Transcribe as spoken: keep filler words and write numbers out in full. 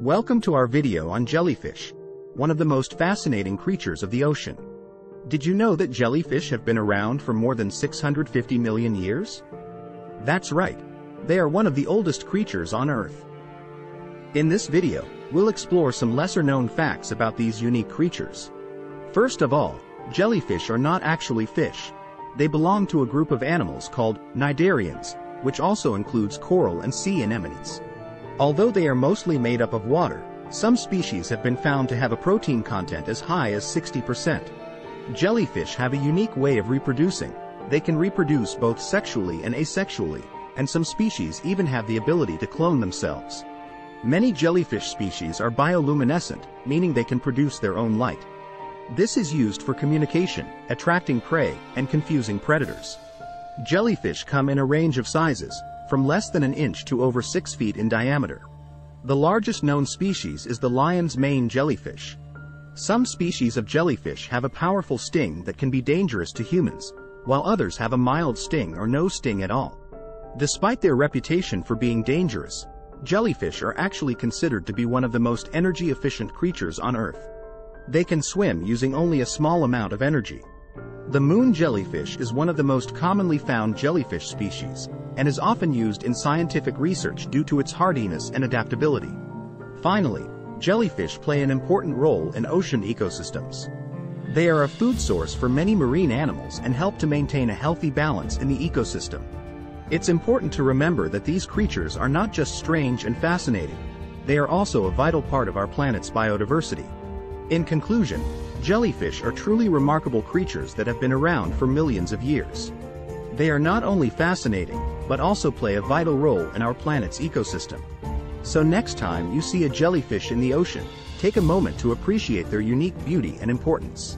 Welcome to our video on jellyfish, one of the most fascinating creatures of the ocean. Did you know that jellyfish have been around for more than six hundred fifty million years? That's right, they are one of the oldest creatures on Earth. In this video, we'll explore some lesser-known facts about these unique creatures. First of all, jellyfish are not actually fish. They belong to a group of animals called cnidarians, which also includes coral and sea anemones. Although they are mostly made up of water, some species have been found to have a protein content as high as sixty percent. Jellyfish have a unique way of reproducing. They can reproduce both sexually and asexually, and some species even have the ability to clone themselves. Many jellyfish species are bioluminescent, meaning they can produce their own light. This is used for communication, attracting prey, and confusing predators. Jellyfish come in a range of sizes, from less than an inch to over six feet in diameter. The largest known species is the lion's mane jellyfish. Some species of jellyfish have a powerful sting that can be dangerous to humans, while others have a mild sting or no sting at all. Despite their reputation for being dangerous, jellyfish are actually considered to be one of the most energy-efficient creatures on Earth. They can swim using only a small amount of energy. The moon jellyfish is one of the most commonly found jellyfish species, and is often used in scientific research due to its hardiness and adaptability. Finally, jellyfish play an important role in ocean ecosystems. They are a food source for many marine animals and help to maintain a healthy balance in the ecosystem. It's important to remember that these creatures are not just strange and fascinating, they are also a vital part of our planet's biodiversity. In conclusion, jellyfish are truly remarkable creatures that have been around for millions of years. They are not only fascinating, but also play a vital role in our planet's ecosystem. So next time you see a jellyfish in the ocean, take a moment to appreciate their unique beauty and importance.